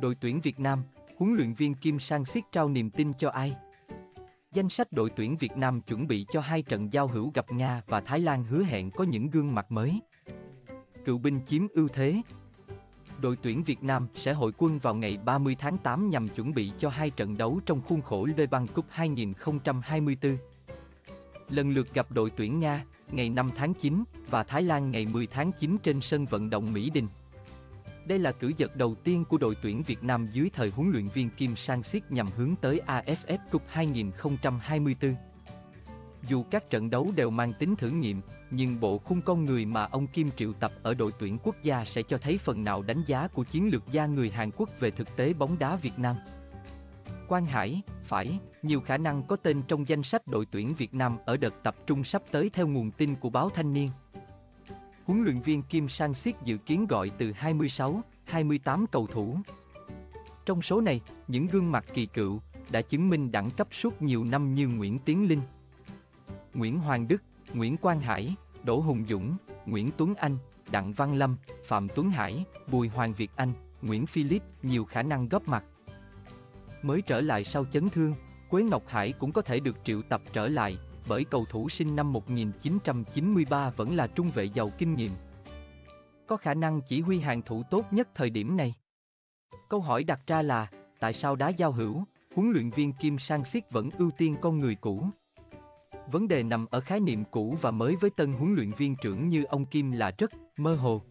Đội tuyển Việt Nam, huấn luyện viên Kim Sang-sik trao niềm tin cho ai? Danh sách đội tuyển Việt Nam chuẩn bị cho hai trận giao hữu gặp Nga và Thái Lan hứa hẹn có những gương mặt mới. Cựu binh chiếm ưu thế. Đội tuyển Việt Nam sẽ hội quân vào ngày 30 tháng 8 nhằm chuẩn bị cho hai trận đấu trong khuôn khổ V-League Bang Cúc 2024. Lần lượt gặp đội tuyển Nga ngày 5 tháng 9 và Thái Lan ngày 10 tháng 9 trên sân vận động Mỹ Đình. Đây là cử dật đầu tiên của đội tuyển Việt Nam dưới thời huấn luyện viên Kim Sang-sik nhằm hướng tới AFF Cup 2024. Dù các trận đấu đều mang tính thử nghiệm, nhưng bộ khung con người mà ông Kim triệu tập ở đội tuyển quốc gia sẽ cho thấy phần nào đánh giá của chiến lược gia người Hàn Quốc về thực tế bóng đá Việt Nam. Quang Hải, phải, nhiều khả năng có tên trong danh sách đội tuyển Việt Nam ở đợt tập trung sắp tới theo nguồn tin của báo Thanh Niên. Huấn luyện viên Kim Sang-sik dự kiến gọi từ 26, 28 cầu thủ. Trong số này, những gương mặt kỳ cựu đã chứng minh đẳng cấp suốt nhiều năm như Nguyễn Tiến Linh, Nguyễn Hoàng Đức, Nguyễn Quang Hải, Đỗ Hùng Dũng, Nguyễn Tuấn Anh, Đặng Văn Lâm, Phạm Tuấn Hải, Bùi Hoàng Việt Anh, Nguyễn Philip nhiều khả năng góp mặt. Mới trở lại sau chấn thương, Quế Ngọc Hải cũng có thể được triệu tập trở lại, bởi cầu thủ sinh năm 1993 vẫn là trung vệ giàu kinh nghiệm, có khả năng chỉ huy hàng thủ tốt nhất thời điểm này. Câu hỏi đặt ra là, tại sao đá giao hữu, huấn luyện viên Kim Sang-sik vẫn ưu tiên con người cũ? Vấn đề nằm ở khái niệm cũ và mới với tân huấn luyện viên trưởng như ông Kim là rất mơ hồ.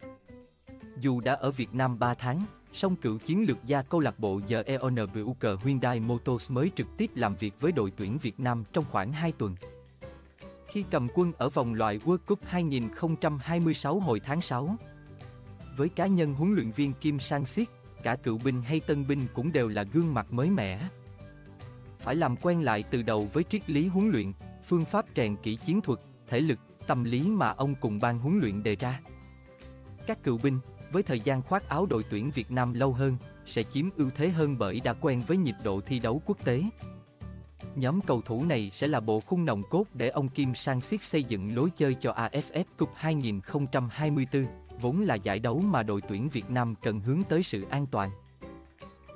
Dù đã ở Việt Nam 3 tháng, song cựu chiến lược gia câu lạc bộ Jeonbuk Hyundai Motors mới trực tiếp làm việc với đội tuyển Việt Nam trong khoảng 2 tuần. Khi cầm quân ở vòng loại World Cup 2026 hồi tháng 6. Với cá nhân huấn luyện viên Kim Sang-sik, cả cựu binh hay tân binh cũng đều là gương mặt mới mẻ. Phải làm quen lại từ đầu với triết lý huấn luyện, phương pháp rèn kỹ chiến thuật, thể lực, tâm lý mà ông cùng ban huấn luyện đề ra. Các cựu binh, với thời gian khoác áo đội tuyển Việt Nam lâu hơn, sẽ chiếm ưu thế hơn bởi đã quen với nhịp độ thi đấu quốc tế. Nhóm cầu thủ này sẽ là bộ khung nòng cốt để ông Kim Sang-sik xây dựng lối chơi cho AFF Cup 2024, vốn là giải đấu mà đội tuyển Việt Nam cần hướng tới sự an toàn.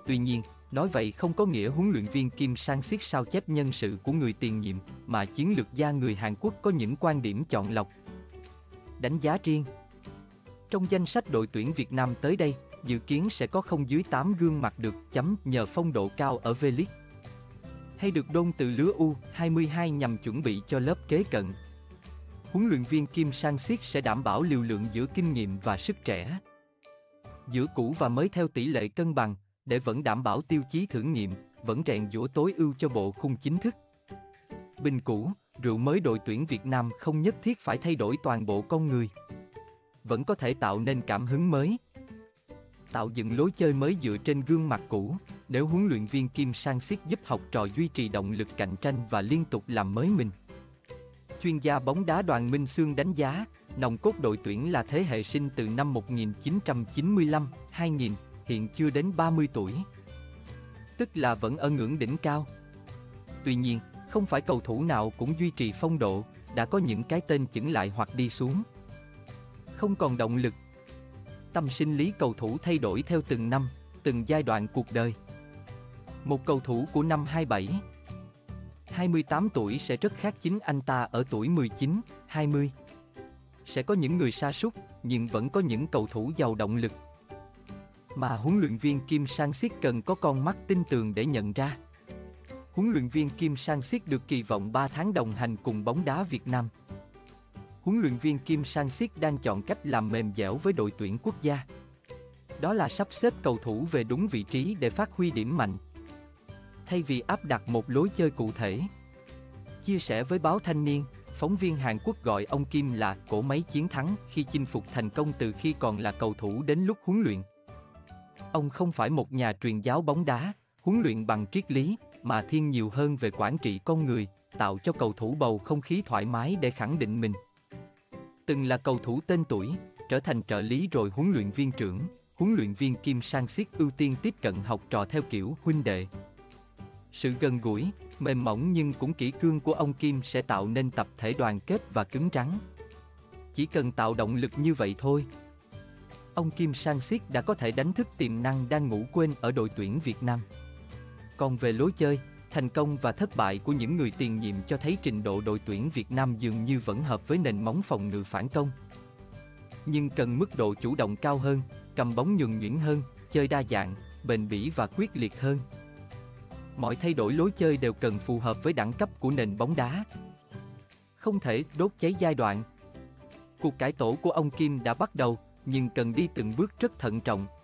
Tuy nhiên, nói vậy không có nghĩa huấn luyện viên Kim Sang-sik sao chép nhân sự của người tiền nhiệm, mà chiến lược gia người Hàn Quốc có những quan điểm chọn lọc, đánh giá riêng. Trong danh sách đội tuyển Việt Nam tới đây, dự kiến sẽ có không dưới 8 gương mặt được chấm nhờ phong độ cao ở V-League, hay được đôn từ lứa U22 nhằm chuẩn bị cho lớp kế cận. Huấn luyện viên Kim Sang-sik sẽ đảm bảo liều lượng giữa kinh nghiệm và sức trẻ, giữa cũ và mới theo tỷ lệ cân bằng, để vẫn đảm bảo tiêu chí thử nghiệm, vẫn rèn giũa tối ưu cho bộ khung chính thức. Bình cũ, rượu mới đội tuyển Việt Nam không nhất thiết phải thay đổi toàn bộ con người, vẫn có thể tạo nên cảm hứng mới, tạo dựng lối chơi mới dựa trên gương mặt cũ, nếu huấn luyện viên Kim Sang-sik giúp học trò duy trì động lực cạnh tranh và liên tục làm mới mình. Chuyên gia bóng đá Đoàn Minh Sương đánh giá, nòng cốt đội tuyển là thế hệ sinh từ năm 1995-2000, hiện chưa đến 30 tuổi, tức là vẫn ở ngưỡng đỉnh cao. Tuy nhiên, không phải cầu thủ nào cũng duy trì phong độ, đã có những cái tên chững lại hoặc đi xuống, không còn động lực. Tâm sinh lý cầu thủ thay đổi theo từng năm, từng giai đoạn cuộc đời. Một cầu thủ của năm 27, 28 tuổi sẽ rất khác chính anh ta ở tuổi 19, 20. Sẽ có những người sa sút, nhưng vẫn có những cầu thủ giàu động lực, mà huấn luyện viên Kim Sang-sik cần có con mắt tinh tường để nhận ra. Huấn luyện viên Kim Sang-sik được kỳ vọng 3 tháng đồng hành cùng bóng đá Việt Nam. Huấn luyện viên Kim Sang-sik đang chọn cách làm mềm dẻo với đội tuyển quốc gia. Đó là sắp xếp cầu thủ về đúng vị trí để phát huy điểm mạnh, thay vì áp đặt một lối chơi cụ thể. Chia sẻ với báo Thanh Niên, phóng viên Hàn Quốc gọi ông Kim là cỗ máy chiến thắng khi chinh phục thành công từ khi còn là cầu thủ đến lúc huấn luyện. Ông không phải một nhà truyền giáo bóng đá, huấn luyện bằng triết lý, mà thiên nhiều hơn về quản trị con người, tạo cho cầu thủ bầu không khí thoải mái để khẳng định mình. Từng là cầu thủ tên tuổi, trở thành trợ lý rồi huấn luyện viên trưởng, huấn luyện viên Kim Sang-sik ưu tiên tiếp cận học trò theo kiểu huynh đệ. Sự gần gũi, mềm mỏng nhưng cũng kỹ cương của ông Kim sẽ tạo nên tập thể đoàn kết và cứng rắn. Chỉ cần tạo động lực như vậy thôi, ông Kim Sang-sik đã có thể đánh thức tiềm năng đang ngủ quên ở đội tuyển Việt Nam. Còn về lối chơi, thành công và thất bại của những người tiền nhiệm cho thấy trình độ đội tuyển Việt Nam dường như vẫn hợp với nền móng phòng ngự phản công. Nhưng cần mức độ chủ động cao hơn, cầm bóng nhuần nhuyễn hơn, chơi đa dạng, bền bỉ và quyết liệt hơn. Mọi thay đổi lối chơi đều cần phù hợp với đẳng cấp của nền bóng đá. Không thể đốt cháy giai đoạn. Cuộc cải tổ của ông Kim đã bắt đầu, nhưng cần đi từng bước rất thận trọng.